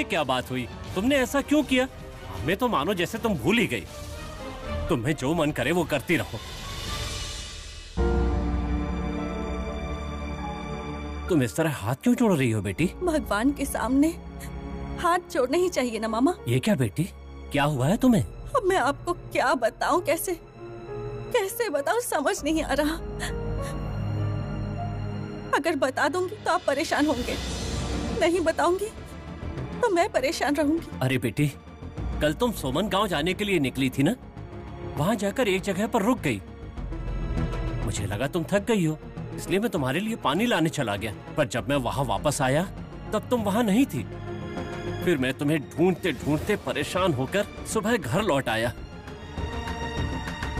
ये क्या बात हुई? तुमने ऐसा क्यों किया? हमें तो मानो जैसे तुम भूल ही गई। तुम्हें जो मन करे वो करती रहो। तुम इस तरह हाथ क्यों जोड़ रही हो बेटी? भगवान के सामने हाथ जोड़ना ही चाहिए ना मामा। ये क्या बेटी, क्या हुआ है तुम्हें? अब मैं आपको क्या बताऊं, कैसे कैसे बताऊं, समझ नहीं आ रहा। अगर बता दूंगी तो आप परेशान होंगे, नहीं बताऊंगी तो मैं परेशान रहूंगी। अरे बेटी, कल तुम सोमन गांव जाने के लिए निकली थी ना, वहां जाकर एक जगह पर रुक गई। मुझे लगा तुम थक गई हो, इसलिए मैं तुम्हारे लिए पानी लाने चला गया। पर जब मैं वहां वापस आया तब तुम वहां नहीं थी। फिर मैं तुम्हें ढूंढते ढूंढते परेशान होकर सुबह घर लौट आया,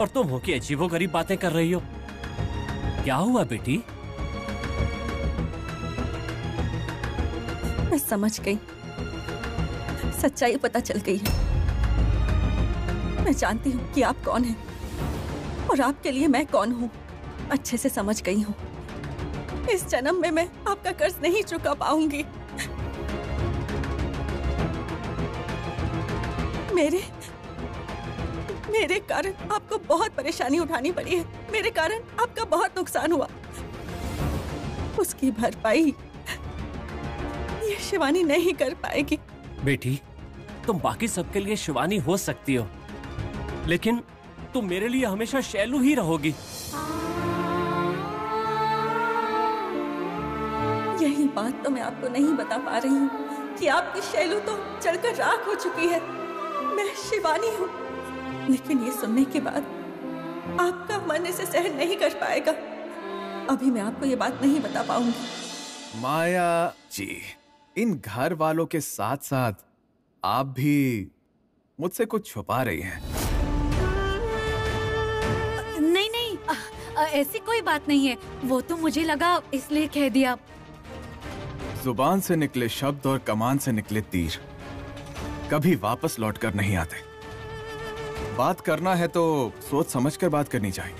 और तुम हो कि अजीबोगरीब बातें कर रही हो। क्या हुआ बेटी? मैं समझ गई, सच्चाई पता चल गई है। मैं जानती हूँ कि आप कौन हैं और आपके लिए मैं कौन हूँ, अच्छे से समझ गई हूँ। इस जन्म में मैं आपका कर्ज नहीं चुका पाऊंगी। मेरे कारण आपको बहुत परेशानी उठानी पड़ी है, मेरे कारण आपका बहुत नुकसान हुआ। उसकी भरपाई ये शिवानी नहीं कर पाएगी। बेटी, तुम बाकी सबके लिए शिवानी हो सकती हो, लेकिन तुम मेरे लिए हमेशा शैलू ही रहोगी। यही बात तो मैं आपको नहीं बता पा रही हूँ कि आपकी शैलू तो जलकर राख हो चुकी है, मैं शिवानी हूँ। लेकिन ये सुनने के बाद आपका मन इसे सहन नहीं कर पाएगा। अभी मैं आपको ये बात नहीं बता पाऊंगी। माया जी, इन घर वालों के साथ साथ आप भी मुझसे कुछ छुपा रही हैं। नहीं नहीं, ऐसी कोई बात नहीं है, वो तो मुझे लगा इसलिए कह दिया। जुबान से निकले शब्द और कमान से निकले तीर कभी वापस लौटकर नहीं आते। बात करना है तो सोच समझकर बात करनी चाहिए,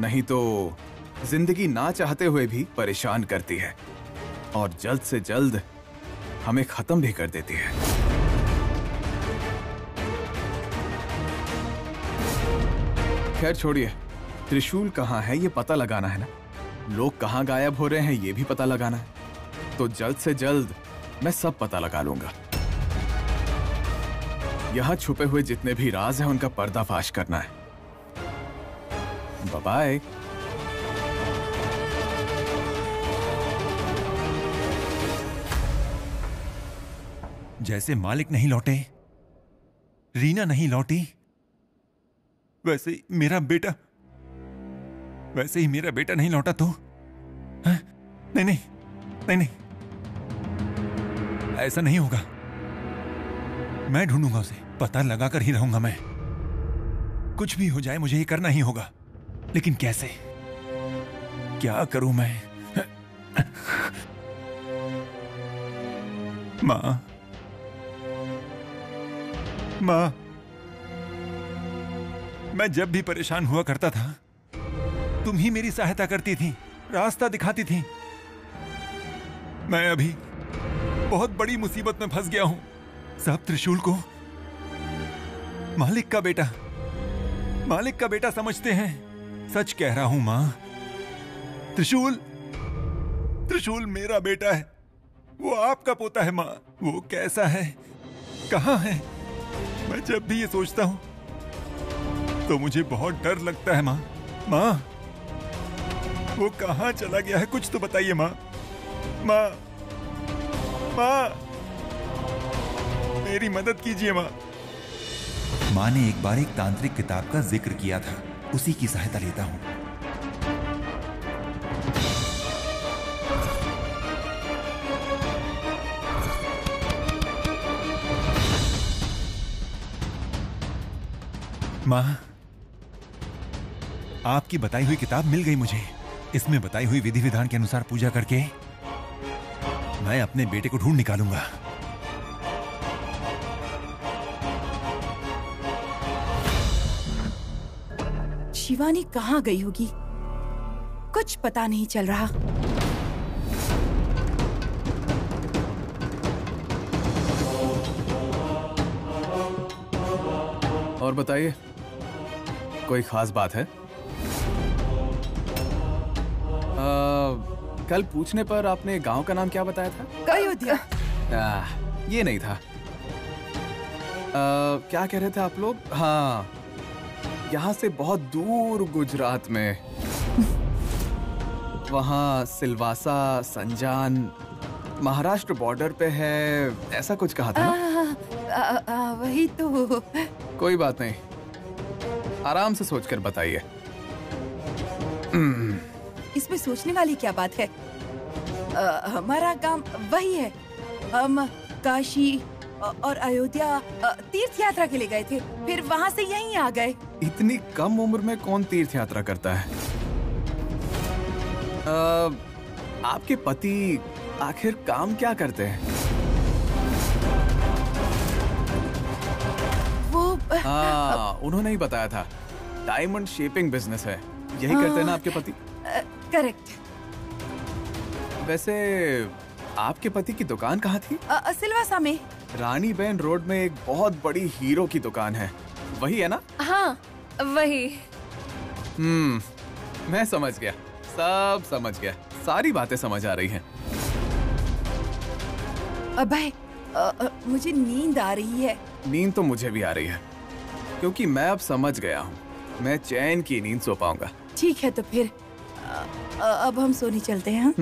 नहीं तो जिंदगी ना चाहते हुए भी परेशान करती है और जल्द से जल्द हमें खत्म भी कर देती है। खैर छोड़िए, त्रिशूल कहाँ है ये पता लगाना है ना, लोग कहाँ गायब हो रहे हैं ये भी पता लगाना है, तो जल्द से जल्द मैं सब पता लगा लूंगा। यहाँ छुपे हुए जितने भी राज हैं उनका पर्दाफाश करना है। Bye bye. जैसे मालिक नहीं लौटे, रीना नहीं लौटी, वैसे ही मेरा बेटा नहीं लौटा तो है? नहीं, ऐसा नहीं होगा। मैं ढूंढूंगा उसे, पता लगाकर ही रहूंगा मैं। कुछ भी हो जाए मुझे ये करना ही होगा, लेकिन कैसे, क्या करूं मैं? माँ, मैं जब भी परेशान हुआ करता था तुम ही मेरी सहायता करती थी, रास्ता दिखाती थी। मैं अभी बहुत बड़ी मुसीबत में फंस गया हूं। सब त्रिशूल को मालिक का बेटा समझते हैं। सच कह रहा हूं माँ, त्रिशूल मेरा बेटा है, वो आपका पोता है माँ। वो कैसा है, कहाँ है? मैं जब भी ये सोचता हूं तो मुझे बहुत डर लगता है। माँ, वो कहाँ चला गया है, कुछ तो बताइए माँ। माँ, मेरी मदद कीजिए माँ। माँ ने एक बार एक तांत्रिक किताब का जिक्र किया था, उसी की सहायता लेता हूँ। माँ, आपकी बताई हुई किताब मिल गई मुझे। इसमें बताई हुई विधि विधान के अनुसार पूजा करके मैं अपने बेटे को ढूंढ निकालूंगा। शिवानी कहाँ गई होगी, कुछ पता नहीं चल रहा। और बताइए, कोई खास बात है? कल पूछने पर आपने गांव का नाम क्या बताया था? अयोध्या। ये नहीं था। क्या कह रहे थे आप लोग? हाँ, यहाँ से बहुत दूर गुजरात में, वहाँ सिलवासा, संजान, महाराष्ट्र बॉर्डर पे है, ऐसा कुछ कहा था ना? वही तो। कोई बात नहीं, आराम से सोचकर बताइए। इसमें सोचने वाली क्या बात है? हमारा काम वही है। हम काशी और अयोध्या तीर्थ यात्रा के लिए गए थे, फिर वहाँ से यहीं आ गए। इतनी कम उम्र में कौन तीर्थ यात्रा करता है? आपके पति आखिर काम क्या करते हैं? वो उन्होंने ही बताया था, डायमंड शेपिंग बिजनेस है, यही करते हैं ना आपके पति? करेक्ट। वैसे आपके पति की दुकान कहाँ थी? सिलवासा में, रानी बेन रोड में एक बहुत बड़ी हीरो की दुकान है, वही है ना? हाँ, वही। मैं समझ गया, सब समझ गया, सारी बातें समझ आ रही हैं। अबे, मुझे नींद आ रही है। नींद तो मुझे भी आ रही है, क्योंकि मैं अब समझ गया हूँ, मैं चैन की नींद सो पाऊंगा। ठीक है, तो फिर अब हम सोने चलते हैं।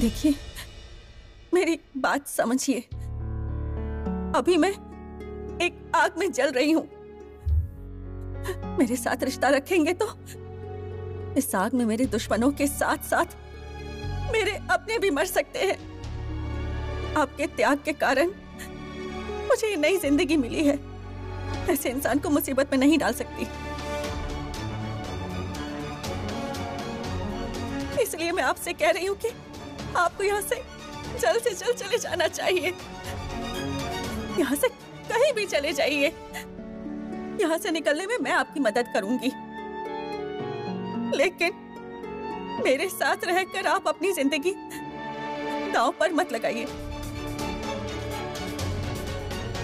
देखिए, मेरी बात समझिए, अभी मैं एक आग में जल रही हूँ। मेरे साथ रिश्ता रखेंगे तो इस आग में मेरे दुश्मनों के साथ साथ मेरे अपने भी मर सकते हैं। आपके त्याग के कारण मुझे ये नई जिंदगी मिली है, ऐसे इंसान को मुसीबत में नहीं डाल सकती, इसलिए मैं आपसे कह रही हूँ कि आपको यहाँ से जल्द चले जाना चाहिए। यहाँ से कहीं भी चले जाइए, यहाँ से निकलने में मैं आपकी मदद करूंगी, लेकिन मेरे साथ रहकर आप अपनी जिंदगी दांव पर मत लगाइए।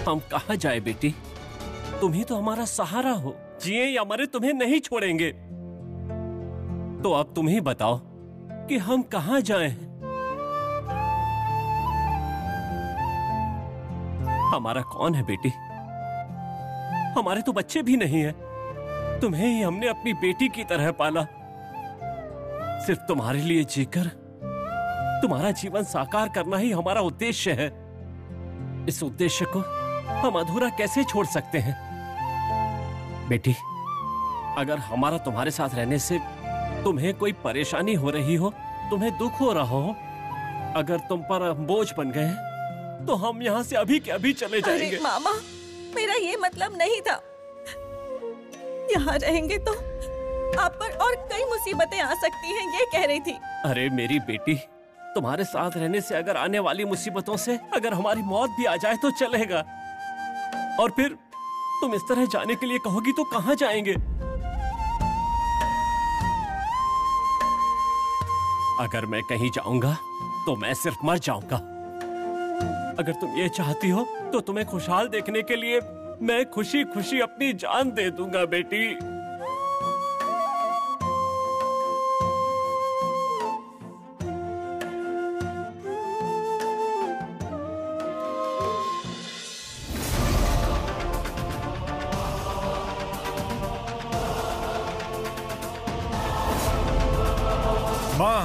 हम कहाँ जाए बेटी, तुम ही तो हमारा सहारा हो, जिए या मरे तुम्हें नहीं छोड़ेंगे। तो अब तुम ही बताओ कि हम कहाँ जाएं? हमारा कौन है बेटी? हमारे तो बच्चे भी नहीं हैं। तुम्हें ही हमने अपनी बेटी की तरह पाला, सिर्फ तुम्हारे लिए जीकर तुम्हारा जीवन साकार करना ही हमारा उद्देश्य है। इस उद्देश्य को हम अधूरा कैसे छोड़ सकते हैं? बेटी, अगर हमारा तुम्हारे साथ रहने से तुम्हें कोई परेशानी हो रही हो, तुम्हें दुख हो रहा हो, अगर तुम पर बोझ बन गए, तो हम यहाँ से अभी के अभी चले जाएंगे। अरे मामा, मेरा ये मतलब नहीं था। यहाँ रहेंगे तो आप पर और कई मुसीबतें आ सकती हैं, ये कह रही थी। अरे मेरी बेटी, तुम्हारे साथ रहने से अगर आने वाली मुसीबतों से अगर हमारी मौत भी आ जाए तो चलेगा, और फिर तुम इस तरह जाने के लिए कहोगी तो कहाँ जाएंगे? अगर मैं कहीं जाऊंगा तो मैं सिर्फ मर जाऊंगा। अगर तुम ये चाहती हो तो तुम्हें खुशहाल देखने के लिए मैं खुशी खुशी अपनी जान दे दूंगा बेटी। माँ,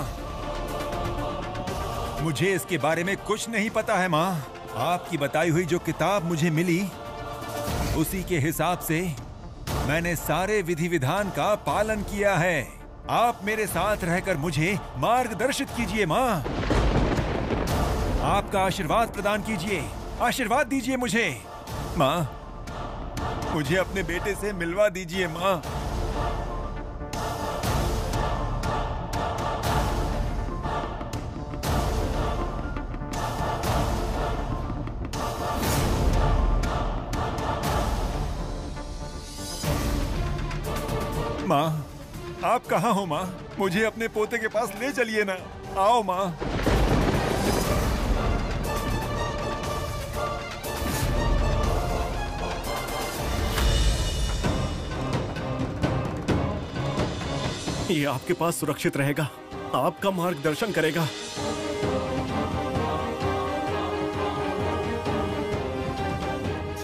मुझे इसके बारे में कुछ नहीं पता है माँ। आपकी बताई हुई जो किताब मुझे मिली, उसी के हिसाब से मैंने सारे विधि विधान का पालन किया है। आप मेरे साथ रहकर मुझे मार्गदर्शित कीजिए माँ, आपका आशीर्वाद प्रदान कीजिए, आशीर्वाद दीजिए मुझे माँ, मुझे अपने बेटे से मिलवा दीजिए माँ। माँ, आप कहाँ हो माँ? मुझे अपने पोते के पास ले चलिए ना। आओ माँ। ये आपके पास सुरक्षित रहेगा, आपका मार्गदर्शन करेगा।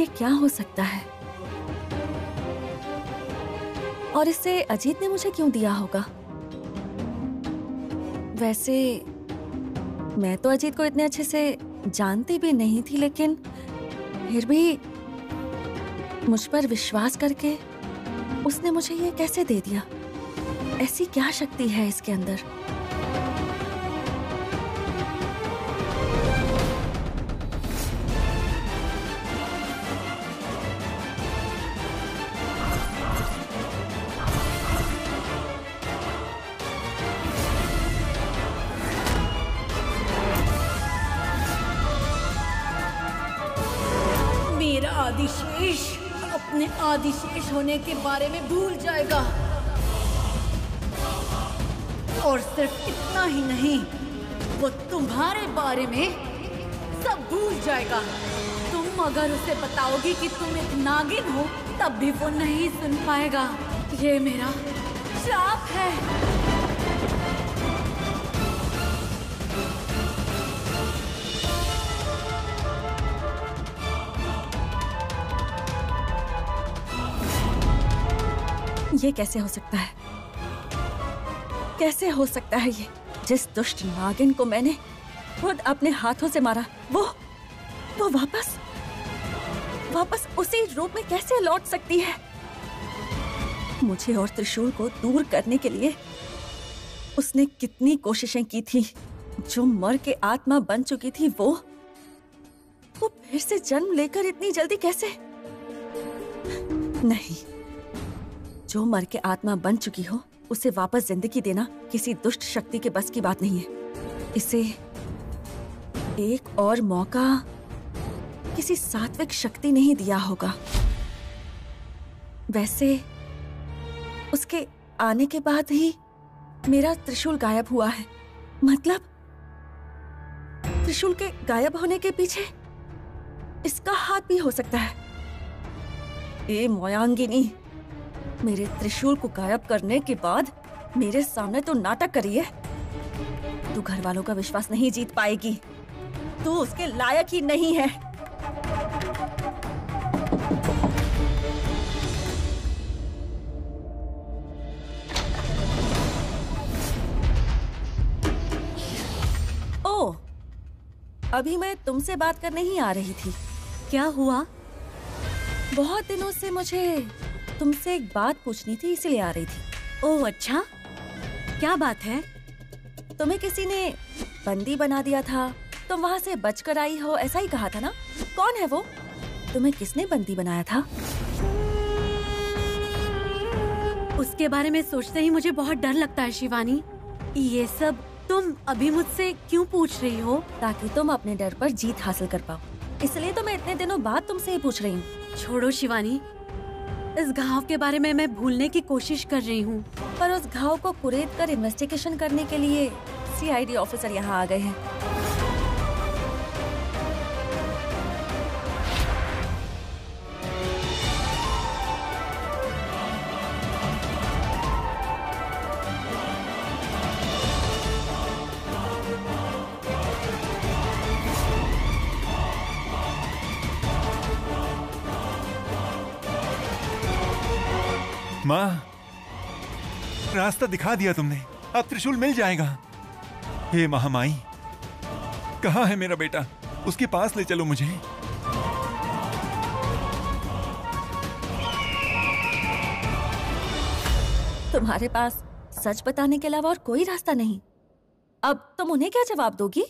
ये क्या हो सकता है और इसे अजीत ने मुझे क्यों दिया होगा? वैसे मैं तो अजीत को इतने अच्छे से जानती भी नहीं थी, लेकिन फिर भी मुझ पर विश्वास करके उसने मुझे ये कैसे दे दिया? ऐसी क्या शक्ति है इसके अंदर? मेरा आदिशेष अपने आदिशेष होने के बारे में भूल जाएगा और सिर्फ इतना ही नहीं, वो तुम्हारे बारे में सब भूल जाएगा। तुम अगर उसे बताओगी कि तुम एक नागिन हो, तब भी वो नहीं सुन पाएगा। ये मेरा श्राप है। ये कैसे हो सकता है? कैसे हो सकता है ये? जिस दुष्ट नागिन को मैंने खुद अपने हाथों से मारा, वो वापस उसी रूप में कैसे लौट सकती है? मुझे और त्रिशूल को दूर करने के लिए उसने कितनी कोशिशें की थी। जो मर के आत्मा बन चुकी थी, वो फिर से जन्म लेकर इतनी जल्दी कैसे? नहीं, जो मर के आत्मा बन चुकी हो उसे वापस जिंदगी देना किसी दुष्ट शक्ति के बस की बात नहीं है। इसे एक और मौका किसी सात्विक शक्ति ने ही दिया होगा। वैसे उसके आने के बाद ही मेरा त्रिशूल गायब हुआ है। मतलब त्रिशूल के गायब होने के पीछे इसका हाथ भी हो सकता है। ए मोयांगिनी, मेरे त्रिशूल को गायब करने के बाद मेरे सामने तो नाटक करी है। तू घर वालों का विश्वास नहीं जीत पाएगी। तू उसके लायक ही नहीं है। ओ, अभी मैं तुमसे बात करने ही आ रही थी। क्या हुआ? बहुत दिनों से मुझे तुमसे एक बात पूछनी थी, इसलिए आ रही थी। ओह अच्छा, क्या बात है? तुम्हें किसी ने बंदी बना दिया था, तुम वहां से बचकर आई हो, ऐसा ही कहा था ना? कौन है वो? तुम्हें किसने बंदी बनाया था? उसके बारे में सोचते ही मुझे बहुत डर लगता है शिवानी। ये सब तुम अभी मुझसे क्यों पूछ रही हो? ताकि तुम अपने डर पर जीत हासिल कर पाओ, इसलिए तो मैं इतने दिनों बाद तुमसे ये पूछ रही हूँ। छोड़ो शिवानी, इस घाव के बारे में मैं भूलने की कोशिश कर रही हूँ। पर उस घाव को कुरेद कर इन्वेस्टिगेशन करने के लिए सीआईडी ऑफिसर यहाँ आ गए हैं। माँ, रास्ता दिखा दिया तुमने, अब त्रिशूल मिल जाएगा। हे महामाई, कहाँ है मेरा बेटा? उसके पास ले चलो मुझे। तुम्हारे पास सच बताने के अलावा और कोई रास्ता नहीं। अब तुम उन्हें क्या जवाब दोगी?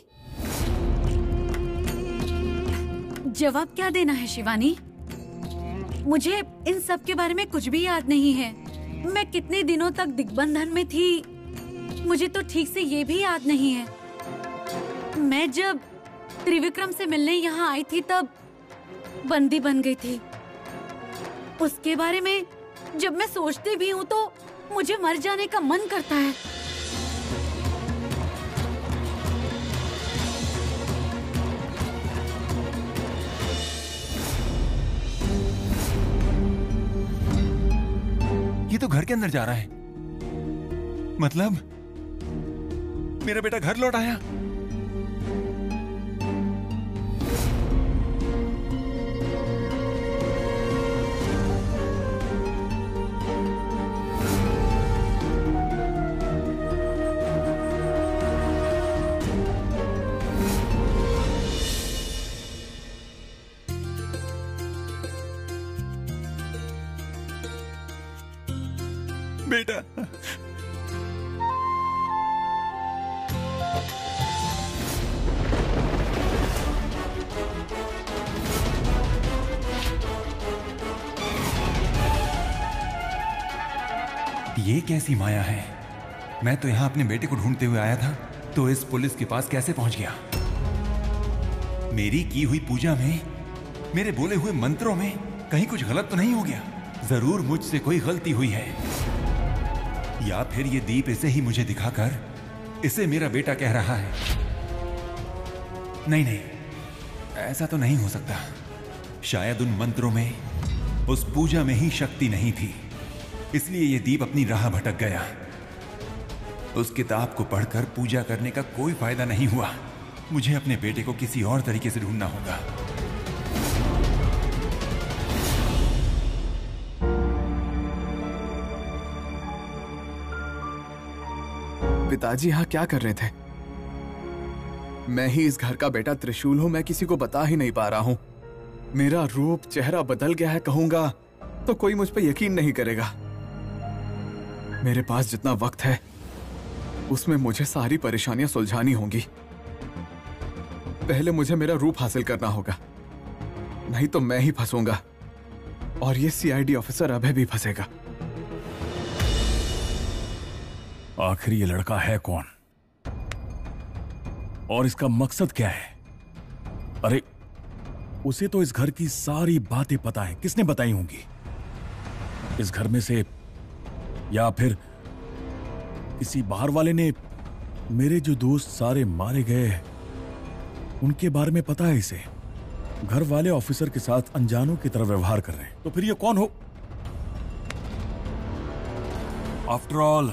जवाब क्या देना है शिवानी? मुझे इन सब के बारे में कुछ भी याद नहीं है। मैं कितने दिनों तक दिग्बंधन में थी, मुझे तो ठीक से ये भी याद नहीं है। मैं जब त्रिविक्रम से मिलने यहाँ आई थी तब बंदी बन गई थी। उसके बारे में जब मैं सोचती भी हूँ तो मुझे मर जाने का मन करता है। तो घर के अंदर जा रहा है। मतलब मेरा बेटा घर लौट आया। ये कैसी माया है? मैं तो यहां अपने बेटे को ढूंढते हुए आया था, तो इस पुलिस के पास कैसे पहुंच गया? मेरी की हुई पूजा में, मेरे बोले हुए मंत्रों में कहीं कुछ गलत तो नहीं हो गया? जरूर मुझसे कोई गलती हुई है, या फिर ये दीप इसे ही मुझे दिखाकर इसे मेरा बेटा कह रहा है। नहीं नहीं, ऐसा तो नहीं हो सकता। शायद उन मंत्रों में, उस पूजा में ही शक्ति नहीं थी, इसलिए यह दीप अपनी राह भटक गया। उस किताब को पढ़कर पूजा करने का कोई फायदा नहीं हुआ। मुझे अपने बेटे को किसी और तरीके से ढूंढना होगा। पिताजी यहाँ क्या कर रहे थे? मैं ही इस घर का बेटा त्रिशूल हूं, मैं किसी को बता ही नहीं पा रहा हूं। मेरा रूप, चेहरा बदल गया है कहूंगा तो कोई मुझ पर यकीन नहीं करेगा। मेरे पास जितना वक्त है उसमें मुझे सारी परेशानियां सुलझानी होंगी। पहले मुझे मेरा रूप हासिल करना होगा, नहीं तो मैं ही फंसूंगा और ये सीआईडी ऑफिसर अभय भी फंसेगा। आखिर ये लड़का है कौन और इसका मकसद क्या है? अरे उसे तो इस घर की सारी बातें पता है। किसने बताई होंगी? इस घर में से या फिर किसी बाहर वाले ने? मेरे जो दोस्त सारे मारे गए उनके बारे में पता है इसे। घर वाले ऑफिसर के साथ अनजानों की तरह व्यवहार कर रहे हैं, तो फिर ये कौन हो? आफ्टर ऑल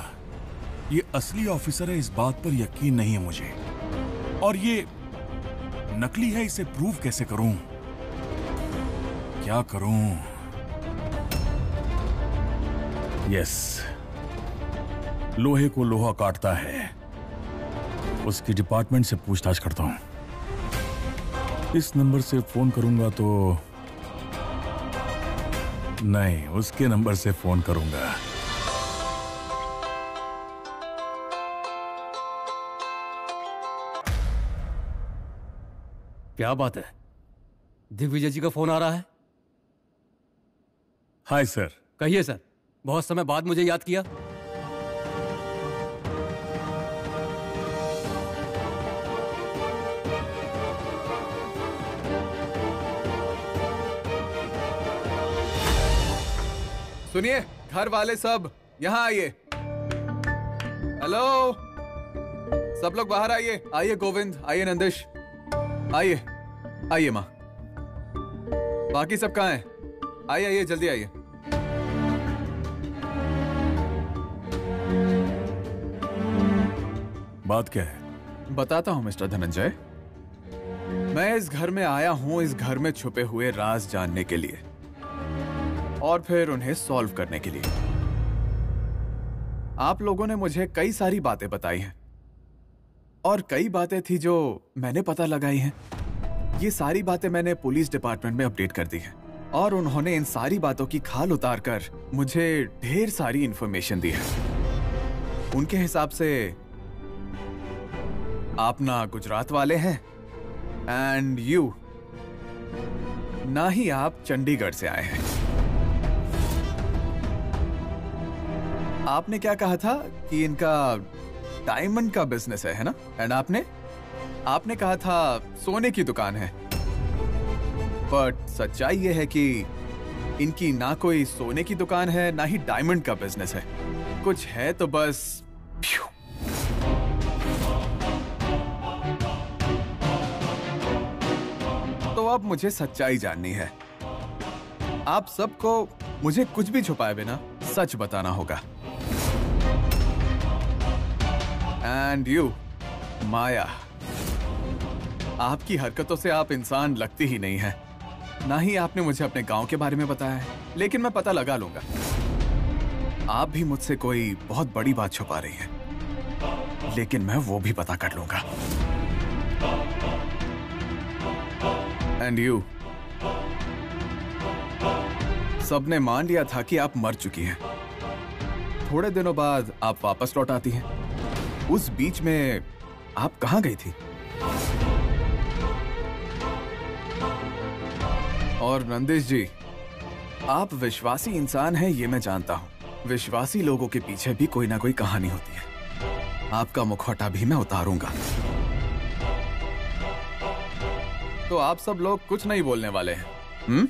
ये असली ऑफिसर है, इस बात पर यकीन नहीं है मुझे। और ये नकली है, इसे प्रूव कैसे करूं? क्या करूं? यस, लोहे को लोहा काटता है। उसकी डिपार्टमेंट से पूछताछ करता हूं। इस नंबर से फोन करूंगा तो नहीं, उसके नंबर से फोन करूंगा। क्या बात है, दिग्विजय जी का फोन आ रहा है। Hi sir. कहिए सर, बहुत समय बाद मुझे याद किया। सुनिए घर वाले सब, यहाँ आइए। हेलो, सब लोग बाहर आइए। आइए गोविंद, आइए नंदिश, आइए आइए माँ, बाकी सब कहाँ हैं? आइए आइए, जल्दी आइए। बात क्या है? बताता हूँ मिस्टर धनंजय। मैं इस घर में आया हूँ इस घर में छुपे हुए राज जानने के लिए और फिर उन्हें सॉल्व करने के लिए। आप लोगों ने मुझे कई सारी बातें बताई हैं और कई बातें थी जो मैंने पता लगाई हैं। ये सारी बातें मैंने पुलिस डिपार्टमेंट में अपडेट कर दी है और उन्होंने इन सारी बातों की खाल उतारकर मुझे ढेर सारी इंफॉर्मेशन दी है। उनके हिसाब से आप ना गुजरात वाले हैं एंड यू ना ही आप चंडीगढ़ से आए हैं। आपने क्या कहा था कि इनका डायमंड का बिजनेस है ना? एंड आपने कहा था सोने की दुकान है, बट सच्चाई यह है कि इनकी ना कोई सोने की दुकान है ना ही डायमंड का बिजनेस है। कुछ है तो बस तो अब मुझे सच्चाई जाननी है। आप सबको मुझे कुछ भी छुपाए बिना सच बताना होगा। And you, माया। आपकी हरकतों से आप इंसान लगती ही नहीं है। ना ही आपने मुझे अपने गांव के बारे में बताया है, लेकिन मैं पता लगा लूंगा। आप भी मुझसे कोई बहुत बड़ी बात छुपा रही है, लेकिन मैं वो भी पता कर लूंगा। And you, सबने मान लिया था कि आप मर चुकी हैं। थोड़े दिनों बाद आप वापस लौट आती हैं। उस बीच में आप कहाँ गई थी? और नंदिश जी, आप विश्वासी इंसान हैं, ये मैं जानता हूं। विश्वासी लोगों के पीछे भी कोई ना कोई कहानी होती है। आपका मुखौटा भी मैं उतारूंगा। तो आप सब लोग कुछ नहीं बोलने वाले हैं,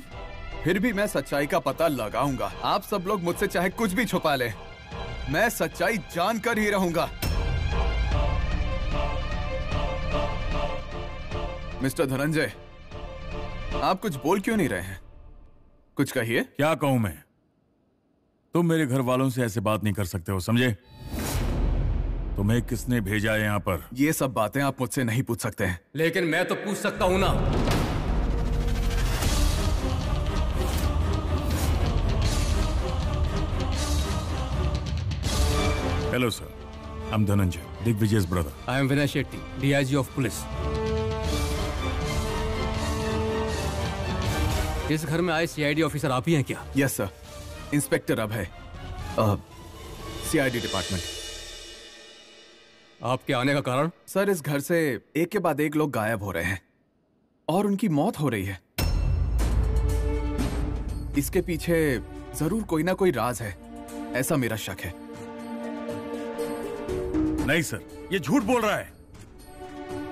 फिर भी मैं सच्चाई का पता लगाऊंगा। आप सब लोग मुझसे चाहे कुछ भी छुपा लें, मैं सच्चाई जानकर ही रहूंगा। मिस्टर धनंजय, आप कुछ बोल क्यों नहीं रहे हैं? कुछ कहिए। क्या कहूं मैं? तुम मेरे घर वालों से ऐसे बात नहीं कर सकते हो, समझे? तुम्हें किसने भेजा है यहाँ पर? ये सब बातें आप मुझसे नहीं पूछ सकते हैं। लेकिन मैं तो पूछ सकता हूं ना। Hello sir, I am Dhananjay, दिग्विजय's brother. I am Vinay Shetty, DIG of police. इस घर में आए CID ऑफिसर आप ही हैं क्या? Yes sir, inspector Abhay, CID department. आपके आने का कारण? सर, इस घर से एक के बाद एक लोग गायब हो रहे हैं और उनकी मौत हो रही है। इसके पीछे जरूर कोई ना कोई राज है, ऐसा मेरा शक है। नहीं सर, ये झूठ बोल रहा है।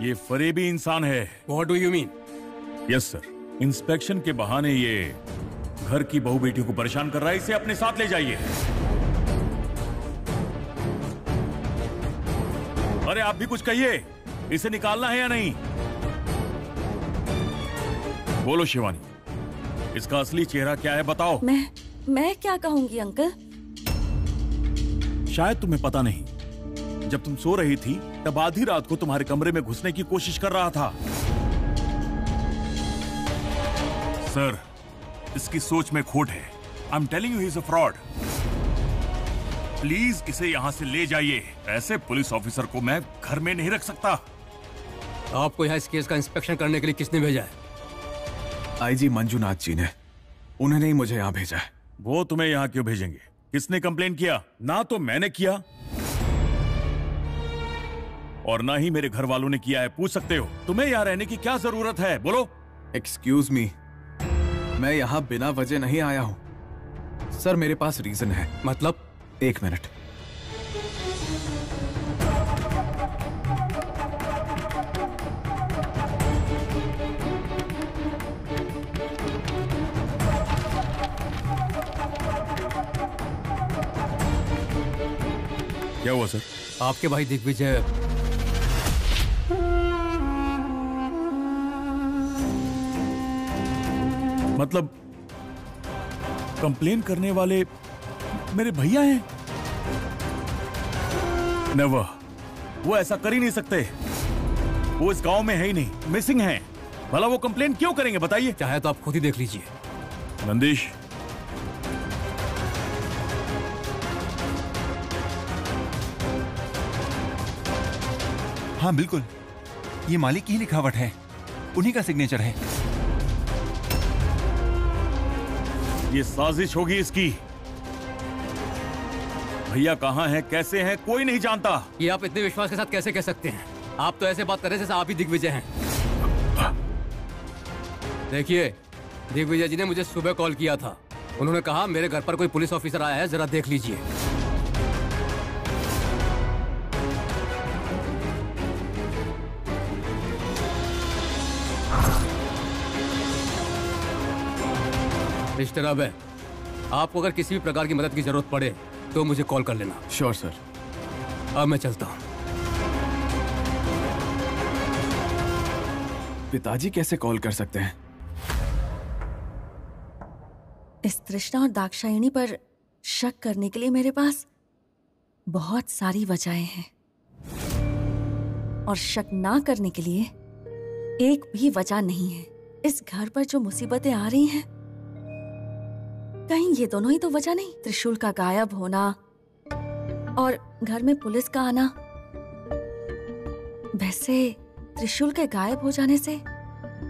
ये फरेबी इंसान है। What do you mean? Yes sir, inspection के बहाने ये घर की बहू बेटियों को परेशान कर रहा है। इसे अपने साथ ले जाइए। अरे आप भी कुछ कहिए, इसे निकालना है या नहीं? बोलो शिवानी, इसका असली चेहरा क्या है, बताओ। मैं क्या कहूंगी अंकल? शायद तुम्हें पता नहीं, जब तुम सो रही थी तब आधी रात को तुम्हारे कमरे में घुसने की कोशिश कर रहा था। सर, इसकी सोच में खोट है। I am telling you, he is a fraud. Please इसे यहां से ले जाइए। ऐसे पुलिस ऑफिसर को मैं घर में नहीं रख सकता। आपको यहां इस केस का इंस्पेक्शन करने के लिए किसने भेजा है? आईजी मंजूनाथ जी ने। उन्होंने ही मुझे यहां भेजा है। वो तुम्हें यहां क्यों भेजेंगे? किसने कंप्लेन किया? ना तो मैंने किया और ना ही मेरे घर वालों ने किया है। पूछ सकते हो, तुम्हें यहां रहने की क्या जरूरत है? बोलो। एक्सक्यूज मी, मैं यहाँ बिना वजह नहीं आया हूँ सर, मेरे पास रीजन है। मतलब? एक मिनट। क्या हुआ सर? आपके भाई दिग्विजय मतलब कंप्लेन करने वाले मेरे भैया हैं? नेवर, वो ऐसा कर ही नहीं सकते। वो इस गांव में है ही नहीं, मिसिंग हैं। भला वो कंप्लेन क्यों करेंगे, बताइए? चाहे तो आप खुद ही देख लीजिए। नंदिश, हाँ बिल्कुल, ये मालिक की लिखावट है, उन्हीं का सिग्नेचर है। ये साजिश होगी इसकी। भैया कहाँ हैं, कैसे हैं, कोई नहीं जानता। ये आप इतने विश्वास के साथ कैसे कह सकते हैं? आप तो ऐसे बात कर रहे जैसे आप ही दिग्विजय हैं। देखिए, दिग्विजय जी ने मुझे सुबह कॉल किया था। उन्होंने कहा मेरे घर पर कोई पुलिस ऑफिसर आया है, जरा देख लीजिए। मिस्टर अभय, आपको अगर किसी भी प्रकार की मदद की जरूरत पड़े तो मुझे कॉल कर लेना। Sure sir. अब मैं चलता हूँ। पिताजी कैसे कॉल कर सकते हैं? इस तृष्णा और दाक्षायणी पर शक करने के लिए मेरे पास बहुत सारी वजहें हैं। और शक ना करने के लिए एक भी वजह नहीं है। इस घर पर जो मुसीबतें आ रही हैं, कहीं ये दोनों ही तो वजह नहीं? त्रिशूल का गायब होना और घर में पुलिस का आना। वैसे त्रिशूल के गायब हो जाने से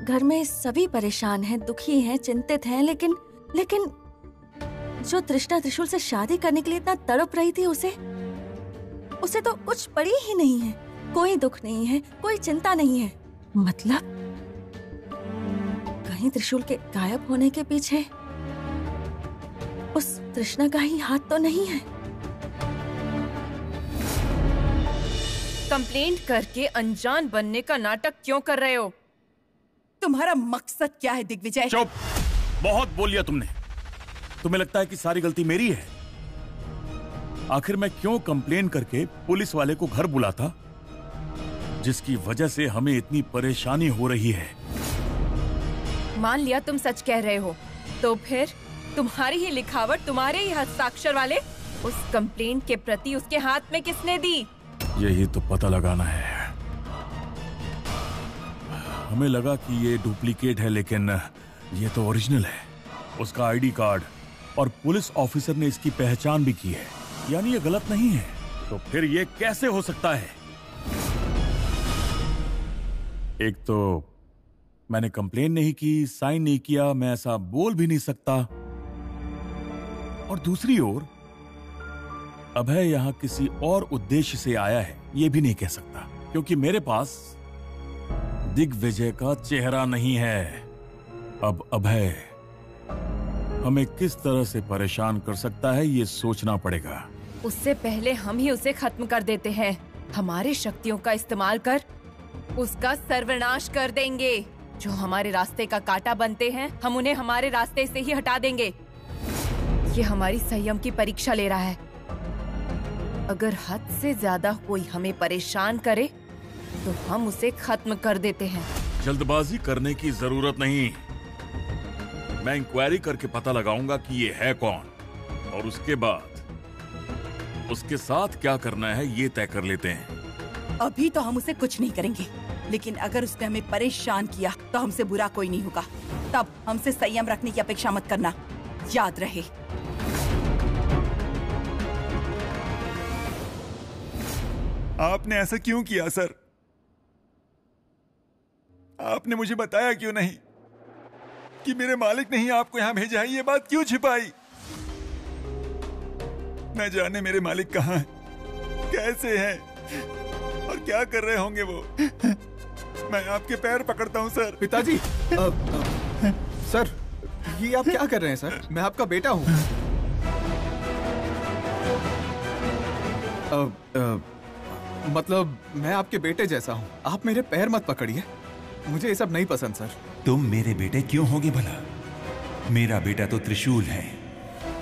घर में सभी परेशान हैं, दुखी हैं, चिंतित हैं, लेकिन जो तृष्णा त्रिशूल से शादी करने के लिए इतना तड़प रही थी, उसे तो कुछ पड़ी ही नहीं है। कोई दुख नहीं है, कोई चिंता नहीं है। मतलब कहीं त्रिशूल के गायब होने के पीछे उस तृष्णा का ही हाथ तो नहीं है। कंप्लेंट करके अनजान बनने का नाटक क्यों कर रहे हो? तुम्हारा मकसद क्या है दिग्विजय? चुप! बहुत बोल लिया तुमने। तुम्हें लगता है कि सारी गलती मेरी है? आखिर मैं क्यों कंप्लेन करके पुलिस वाले को घर बुलाता, जिसकी वजह से हमें इतनी परेशानी हो रही है? मान लिया तुम सच कह रहे हो, तो फिर तुम्हारी ही लिखावट, तुम्हारे ही हस्ताक्षर वाले उस कंप्लेंट के प्रति उसके हाथ में किसने दी? यही तो पता लगाना है। हमें लगा कि ये डुप्लीकेट है, लेकिन ये तो ओरिजिनल है। उसका आईडी कार्ड और पुलिस ऑफिसर ने इसकी पहचान भी की है, यानी ये गलत नहीं है। तो फिर ये कैसे हो सकता है? एक तो मैंने कंप्लेन नहीं की, साइन नहीं किया, मैं ऐसा बोल भी नहीं सकता। और दूसरी ओर अभय यहां किसी और उद्देश्य से आया है, ये भी नहीं कह सकता, क्योंकि मेरे पास दिग्विजय का चेहरा नहीं है। अब अभय हमें किस तरह से परेशान कर सकता है, ये सोचना पड़ेगा। उससे पहले हम ही उसे खत्म कर देते हैं। हमारी शक्तियों का इस्तेमाल कर उसका सर्वनाश कर देंगे। जो हमारे रास्ते का कांटा बनते हैं, हम उन्हें हमारे रास्ते से ही हटा देंगे। ये हमारी संयम की परीक्षा ले रहा है। अगर हद से ज्यादा कोई हमें परेशान करे तो हम उसे खत्म कर देते हैं। जल्दबाजी करने की जरूरत नहीं। मैं इंक्वायरी करके पता लगाऊंगा कि ये है कौन, और उसके बाद उसके साथ क्या करना है ये तय कर लेते हैं। अभी तो हम उसे कुछ नहीं करेंगे, लेकिन अगर उसने हमें परेशान किया तो हमसे बुरा कोई नहीं होगा। तब हमसे संयम रखने की अपेक्षा मत करना, याद रहे। आपने ऐसा क्यों किया सर? आपने मुझे बताया क्यों नहीं कि मेरे मालिक ने ही आपको यहां भेजा है? ये बात क्यों छिपाई? न जाने मेरे मालिक कहां हैं, कैसे हैं और क्या कर रहे होंगे वो। मैं आपके पैर पकड़ता हूं सर। पिताजी! सर, ये आप क्या कर रहे हैं सर? मैं आपका बेटा हूं। मतलब मैं आपके बेटे जैसा हूं। आप मेरे पैर मत पकड़िए, मुझे ये सब नहीं पसंद सर। तुम मेरे बेटे क्यों होगे भला? मेरा बेटा तो त्रिशूल है,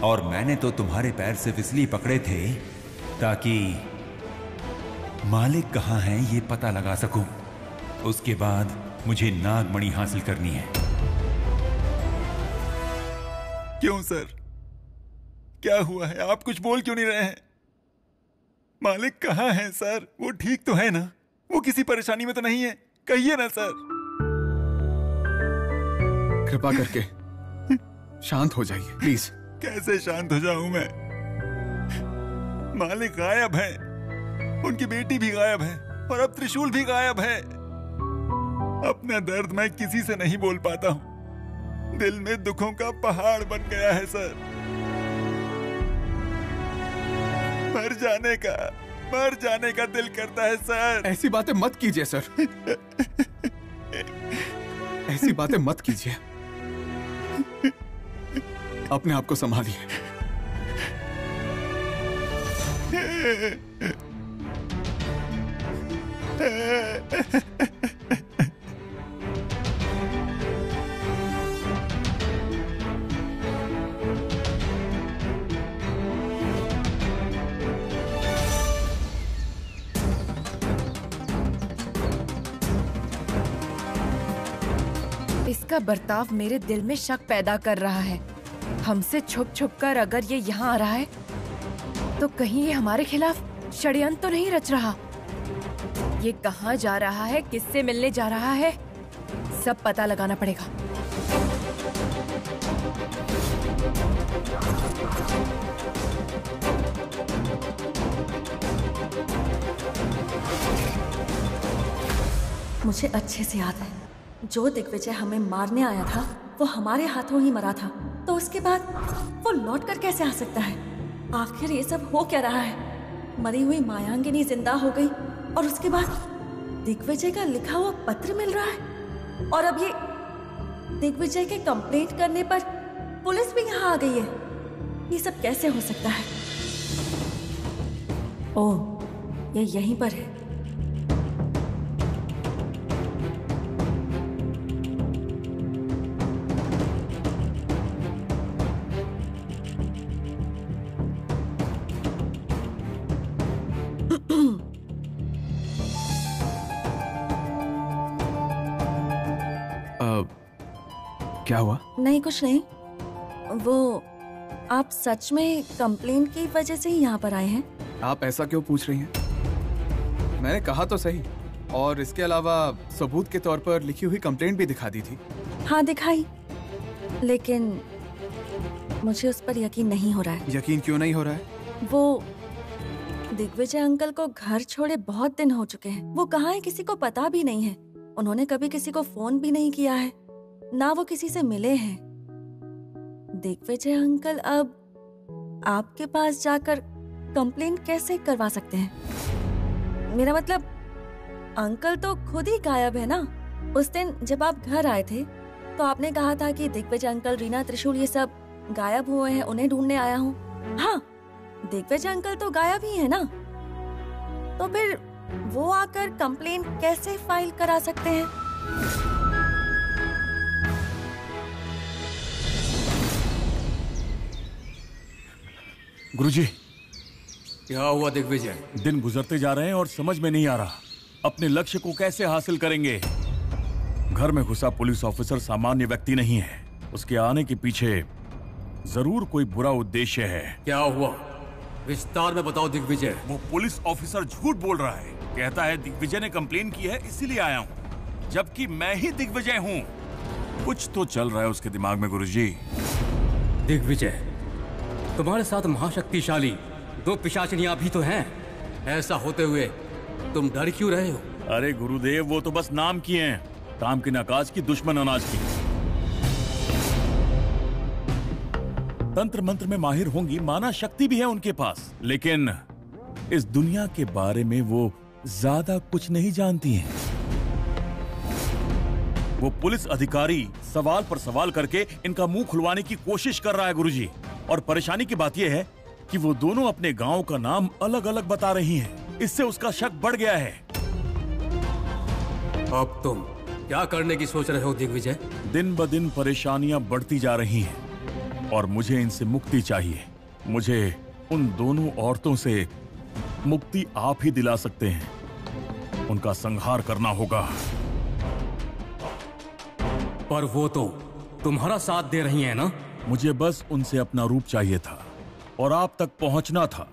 और मैंने तो तुम्हारे पैर सिर्फ इसलिए पकड़े थे ताकि मालिक कहाँ है ये पता लगा सकूं। उसके बाद मुझे नागमणि हासिल करनी है। क्यों सर, क्या हुआ है? आप कुछ बोल क्यों नहीं रहे हैं? मालिक कहाँ है सर? वो ठीक तो है ना? वो किसी परेशानी में तो नहीं है? कहिए ना सर। कृपा करके शांत हो जाइए प्लीज। कैसे शांत हो जाऊं मैं? मालिक गायब है, उनकी बेटी भी गायब है, और अब त्रिशूल भी गायब है। अपना दर्द मैं किसी से नहीं बोल पाता हूं। दिल में दुखों का पहाड़ बन गया है सर। मर जाने का दिल करता है सर। ऐसी बातें मत कीजिए सर। ऐसी बातें मत कीजिए। अपने आप को संभालिए। इसका बर्ताव मेरे दिल में शक पैदा कर रहा है। हमसे छुप छुप कर अगर ये यहाँ आ रहा है तो कहीं ये हमारे खिलाफ षड्यंत्र तो नहीं रच रहा। ये कहाँ जा रहा है, किससे मिलने जा रहा है, सब पता लगाना पड़ेगा। मुझे अच्छे से याद है जो दिग्विजय हमें मारने आया था वो हमारे हाथों ही मरा था, तो उसके बाद वो लौट कर कैसे आ सकता है? आखिर ये सब हो क्या रहा है? मरी हुई मायांगिनी जिंदा हो गई और उसके बाद दिग्विजय का लिखा हुआ पत्र मिल रहा है, और अब ये दिग्विजय के कंप्लेंट करने पर पुलिस भी यहाँ आ गई है। ये सब कैसे हो सकता है? ओह, ये यहीं पर है। क्या हुआ? नहीं कुछ नहीं, वो आप सच में कंप्लेंट की वजह से ही यहाँ पर आए हैं? आप ऐसा क्यों पूछ रही हैं? मैंने कहा तो सही, और इसके अलावा सबूत के तौर पर लिखी हुई कंप्लेंट भी दिखा दी थी। हाँ दिखाई, लेकिन मुझे उस पर यकीन नहीं हो रहा है। यकीन क्यों नहीं हो रहा है? वो दिग्विजय अंकल को घर छोड़े बहुत दिन हो चुके हैं, वो कहाँ है किसी को पता भी नहीं है। उन्होंने कभी किसी को फोन भी नहीं किया है, ना वो किसी से मिले हैं। दिग्विजय अंकल अब आपके पास जाकर कंप्लेंट कैसे करवा सकते हैं? मेरा मतलब अंकल तो खुद ही गायब है ना। उस दिन जब आप घर आए थे तो आपने कहा था कि दिग्विजय अंकल, रीना, त्रिशूल ये सब गायब हुए हैं, उन्हें ढूंढने आया हूँ। हाँ, दिग्विजय अंकल तो गायब ही है ना, तो फिर वो आकर कंप्लेंट कैसे फाइल करा सकते हैं? गुरुजी, क्या हुआ दिग्विजय? दिन गुजरते जा रहे हैं और समझ में नहीं आ रहा अपने लक्ष्य को कैसे हासिल करेंगे। घर में घुसा पुलिस ऑफिसर सामान्य व्यक्ति नहीं है, उसके आने के पीछे जरूर कोई बुरा उद्देश्य है। क्या हुआ विस्तार में बताओ दिग्विजय। वो पुलिस ऑफिसर झूठ बोल रहा है, कहता है दिग्विजय ने कंप्लेन की है इसीलिए आया हूँ, जबकि मैं ही दिग्विजय हूँ। कुछ तो चल रहा है उसके दिमाग में गुरुजी। दिग्विजय, तुम्हारे साथ महाशक्तिशाली दो पिशाचनियां भी तो हैं, ऐसा होते हुए तुम डर क्यों रहे हो? अरे गुरुदेव, वो तो बस नाम की हैं, काम की नकाज की, दुश्मन अनाज की। तंत्र मंत्र में माहिर होंगी, माना शक्ति भी है उनके पास, लेकिन इस दुनिया के बारे में वो ज्यादा कुछ नहीं जानती हैं। वो पुलिस अधिकारी सवाल पर सवाल करके इनका मुंह खुलवाने की कोशिश कर रहा है गुरुजी, और परेशानी की बात यह है कि वो दोनों अपने गांव का नाम अलग अलग बता रही हैं। इससे उसका शक बढ़ गया है। अब तुम क्या करने की सोच रहे हो दिग्विजय? दिन ब दिन परेशानियां बढ़ती जा रही हैं और मुझे इनसे मुक्ति चाहिए। मुझे उन दोनों औरतों से मुक्ति आप ही दिला सकते हैं। उनका संहार करना होगा। पर वो तो तुम्हारा साथ दे रही है ना? मुझे बस उनसे अपना रूप चाहिए था और आप तक पहुंचना था,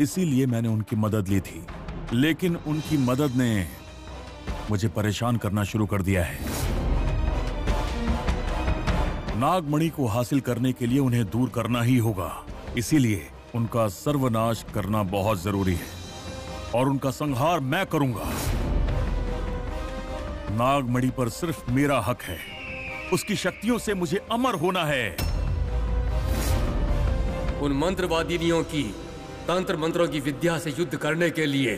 इसीलिए मैंने उनकी मदद ली थी, लेकिन उनकी मदद ने मुझे परेशान करना शुरू कर दिया है। नागमणि को हासिल करने के लिए उन्हें दूर करना ही होगा, इसीलिए उनका सर्वनाश करना बहुत जरूरी है और उनका संहार मैं करूंगा। नागमणि पर सिर्फ मेरा हक है, उसकी शक्तियों से मुझे अमर होना है। उन मंत्रवादिनियों की तंत्र मंत्रों की विद्या से युद्ध करने के लिए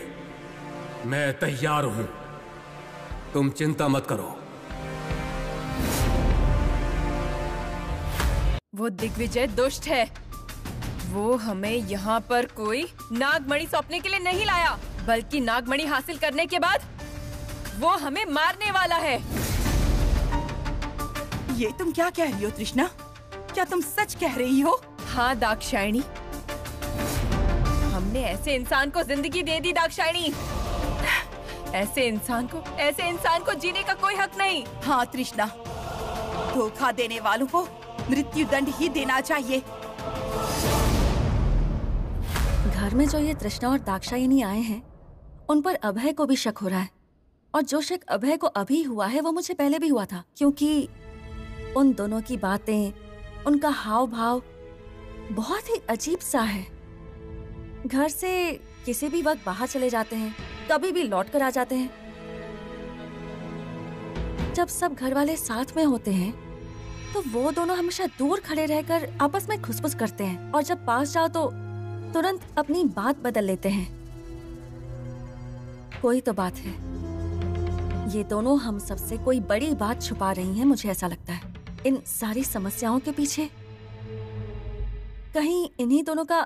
मैं तैयार हूं, तुम चिंता मत करो। वो दिग्विजय दुष्ट है, वो हमें यहाँ पर कोई नागमणि सौंपने के लिए नहीं लाया, बल्कि नागमणि हासिल करने के बाद वो हमें मारने वाला है। ये तुम क्या कह रही हो तृष्णा? क्या तुम सच कह रही हो? हाँ दाक्षायणी, हमने ऐसे इंसान को जिंदगी दे दी दाक्षायणी। ऐसे इंसान को जीने का कोई हक नहीं। हाँ तृष्णा, धोखा देने वालों को मृत्यु दंड ही देना चाहिए। घर में जो ये तृष्णा और दाक्षायणी आए हैं उन पर अभय को भी शक हो रहा है, और जो शक अभय को अभी हुआ है वो मुझे पहले भी हुआ था, क्योंकि उन दोनों की बातें, उनका हाव भाव बहुत ही अजीब सा है। घर से किसी भी वक्त बाहर चले जाते हैं, कभी भी लौट कर आ जाते हैं। जब सब घर वाले साथ में होते हैं तो वो दोनों हमेशा दूर खड़े रहकर आपस में खुसफुस करते हैं, और जब पास जाओ तो तुरंत अपनी बात बदल लेते हैं। कोई तो बात है, ये दोनों हम सबसे कोई बड़ी बात छुपा रही हैं, मुझे ऐसा लगता है। इन सारी समस्याओं के पीछे कहीं इन्हीं दोनों का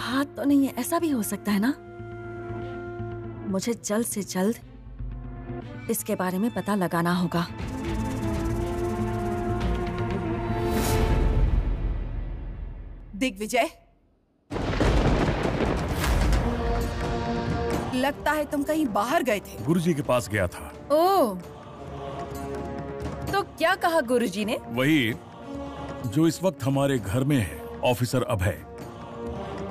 हाथ तो नहीं है, ऐसा भी हो सकता है ना। मुझे जल्द से जल्द इसके बारे में पता लगाना होगा। दिग्विजय, लगता है तुम कहीं बाहर गए थे। गुरुजी के पास गया था। ओह, तो क्या कहा गुरुजी ने? वही जो इस वक्त हमारे घर में है, ऑफिसर अभय।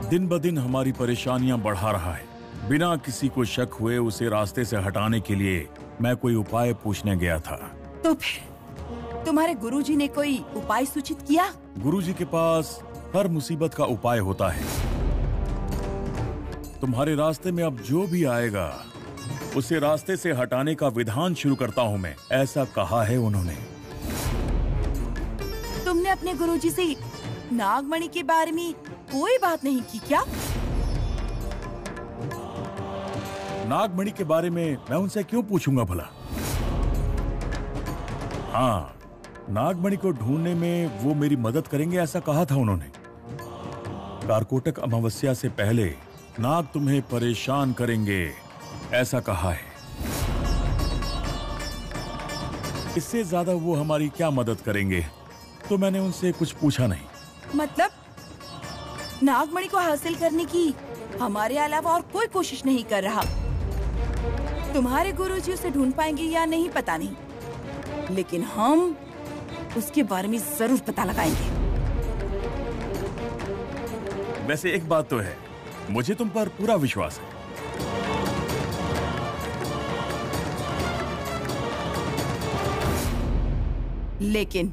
दिन ब दिन हमारी परेशानियां बढ़ा रहा है। बिना किसी को शक हुए उसे रास्ते से हटाने के लिए मैं कोई उपाय पूछने गया था। तो फिर तुम्हारे गुरुजी ने कोई उपाय सूचित किया? गुरुजी के पास हर मुसीबत का उपाय होता है। तुम्हारे रास्ते में अब जो भी आएगा उसे रास्ते से हटाने का विधान शुरू करता हूं मैं, ऐसा कहा है उन्होंने। तुमने अपने गुरुजी से नागमणि के बारे में कोई बात नहीं की क्या? नागमणि के बारे में मैं उनसे क्यों पूछूंगा भला? हाँ, नागमणि को ढूंढने में वो मेरी मदद करेंगे, ऐसा कहा था उन्होंने। कारकोटक अमावस्या से पहले नाग तुम्हें परेशान करेंगे, ऐसा कहा है। इससे ज्यादा वो हमारी क्या मदद करेंगे, तो मैंने उनसे कुछ पूछा नहीं। मतलब नागमणि को हासिल करने की हमारे अलावा और कोई कोशिश नहीं कर रहा। तुम्हारे गुरुजी उसे ढूंढ पाएंगे या नहीं पता नहीं, लेकिन हम उसके बारे में जरूर पता लगाएंगे। वैसे एक बात तो है, मुझे तुम पर पूरा विश्वास है। लेकिन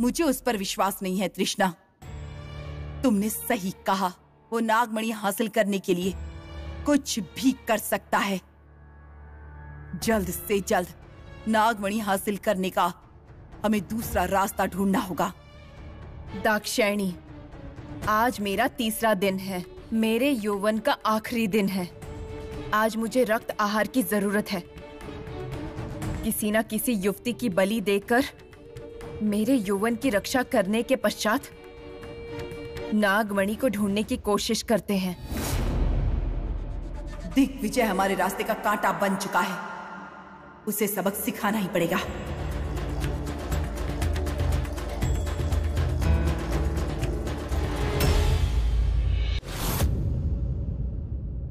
मुझे उस पर विश्वास नहीं है तृष्णा। तुमने सही कहा, वो नागमणि हासिल करने के लिए कुछ भी कर सकता है। जल्द से जल्द नागमणि हासिल करने का हमें दूसरा रास्ता ढूंढना होगा। दाक्षायणी, आज मेरा तीसरा दिन है, मेरे यौवन का आखिरी दिन है। आज मुझे रक्त आहार की जरूरत है। किसी न किसी युवती की बलि देकर मेरे यौवन की रक्षा करने के पश्चात नागमणि को ढूंढने की कोशिश करते हैं। दिग्विजय हमारे रास्ते का कांटा बन चुका है, उसे सबक सिखाना ही पड़ेगा।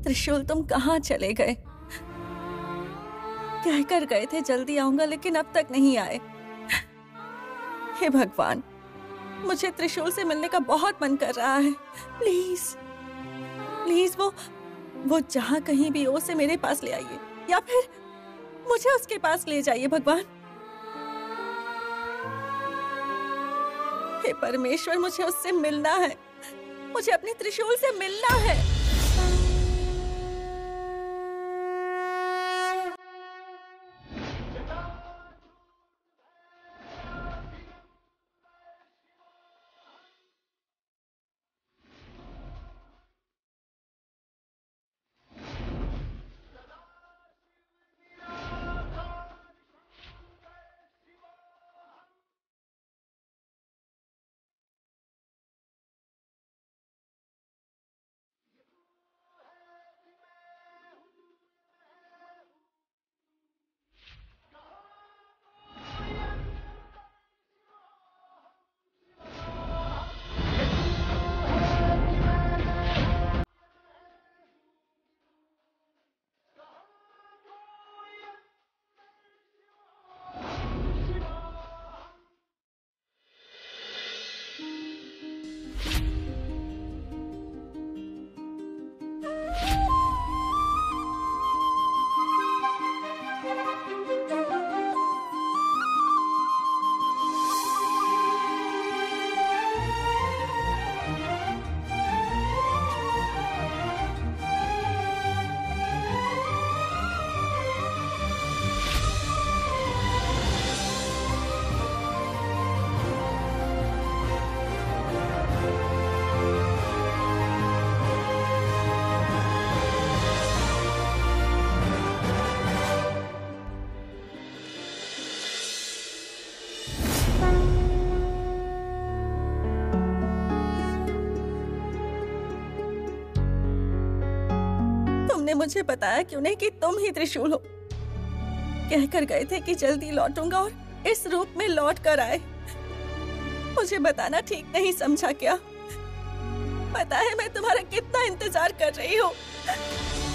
त्रिशूल, तुम कहाँ चले गए? कहकर गए थे जल्दी आऊंगा, लेकिन अब तक नहीं आए। हे भगवान, मुझे त्रिशूल से मिलने का बहुत मन कर रहा है। प्लीज प्लीज वो जहाँ कहीं भी हो, उसे मेरे पास ले आइए, या फिर मुझे उसके पास ले जाइए भगवान। हे परमेश्वर, मुझे उससे मिलना है, मुझे अपने त्रिशूल से मिलना है। ने मुझे बताया कि उन्हें कि तुम ही त्रिशूल हो। कहकर गए थे कि जल्दी लौटूंगा और इस रूप में लौट कर आए। मुझे बताना ठीक नहीं समझा क्या? पता है मैं तुम्हारा कितना इंतजार कर रही हूँ।